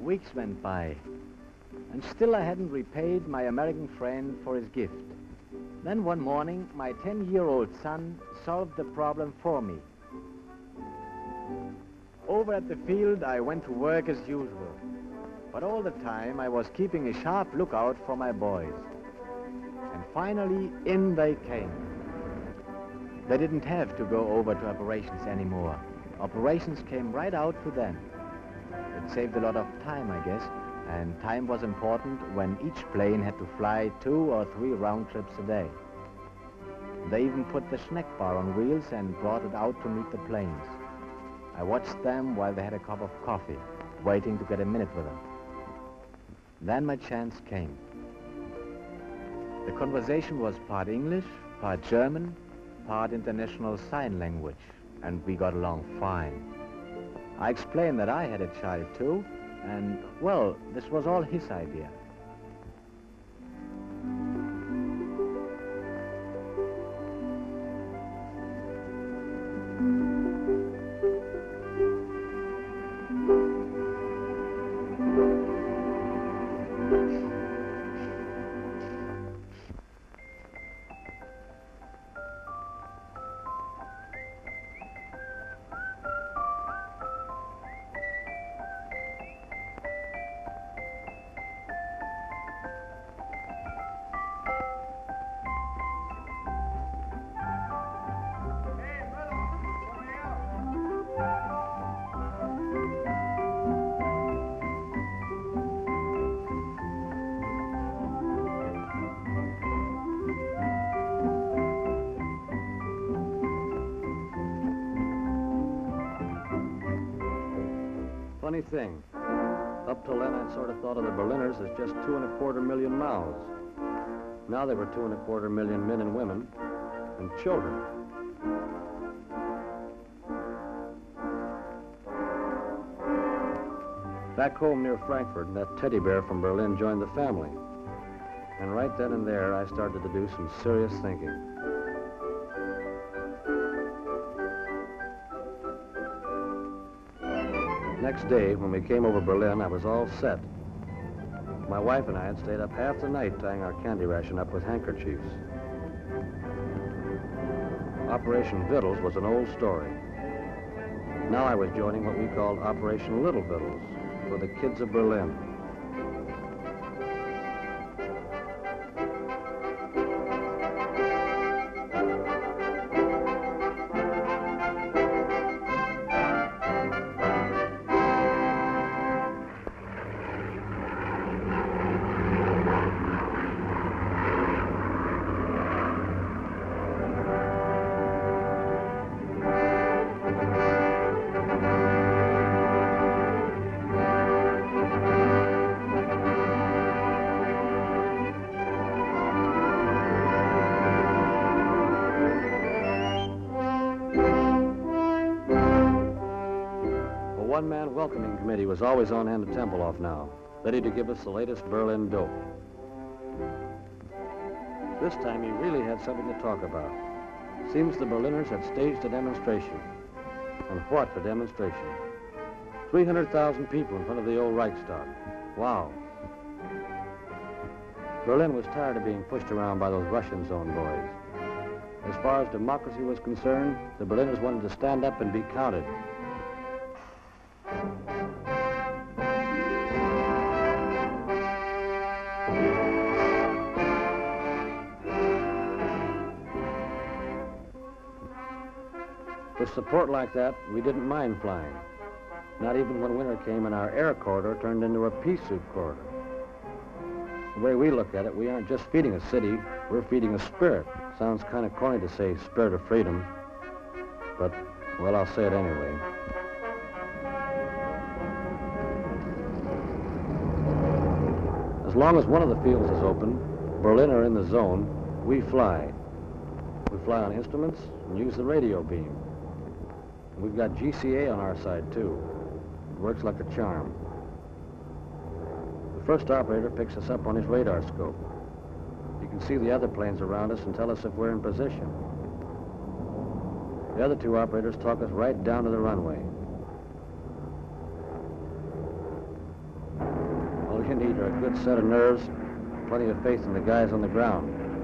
Weeks went by, and still I hadn't repaid my American friend for his gift. Then one morning, my 10-year-old son solved the problem for me. Over at the field, I went to work as usual. But all the time, I was keeping a sharp lookout for my boys. And finally, in they came. They didn't have to go over to operations anymore. Operations came right out to them. It saved a lot of time, I guess. And time was important when each plane had to fly 2 or 3 round trips a day. They even put the snack bar on wheels and brought it out to meet the planes. I watched them while they had a cup of coffee, waiting to get a minute with them. Then my chance came. The conversation was part English, part German, part international sign language, and we got along fine. I explained that I had a child too, and, well, this was all his idea. Funny thing, up till then I'd sort of thought of the Berliners as just 2.25 million mouths. Now they were 2.25 million men and women and children. Back home near Frankfurt, that teddy bear from Berlin joined the family. And right then and there, I started to do some serious thinking. Next day, when we came over Berlin, I was all set. My wife and I had stayed up half the night tying our candy ration up with handkerchiefs. Operation Vittles was an old story. Now I was joining what we called Operation Little Vittles for the kids of Berlin. One-man welcoming committee was always on hand at Tempelhof now, ready to give us the latest Berlin dope. This time he really had something to talk about. Seems the Berliners had staged a demonstration. And what a demonstration. 300,000 people in front of the old Reichstag. Wow. Berlin was tired of being pushed around by those Russian zone boys. As far as democracy was concerned, the Berliners wanted to stand up and be counted. With support like that, we didn't mind flying. Not even when winter came and our air corridor turned into a pea soup corridor. The way we look at it, we aren't just feeding a city, we're feeding a spirit. Sounds kind of corny to say spirit of freedom, but, well, I'll say it anyway. As long as one of the fields is open, Berlin are in the zone, we fly. We fly on instruments and use the radio beam. We've got GCA on our side, too. It works like a charm. The first operator picks us up on his radar scope. He can see the other planes around us and tell us if we're in position. The other two operators talk us right down to the runway. you need are a good set of nerves, plenty of faith in the guys on the ground.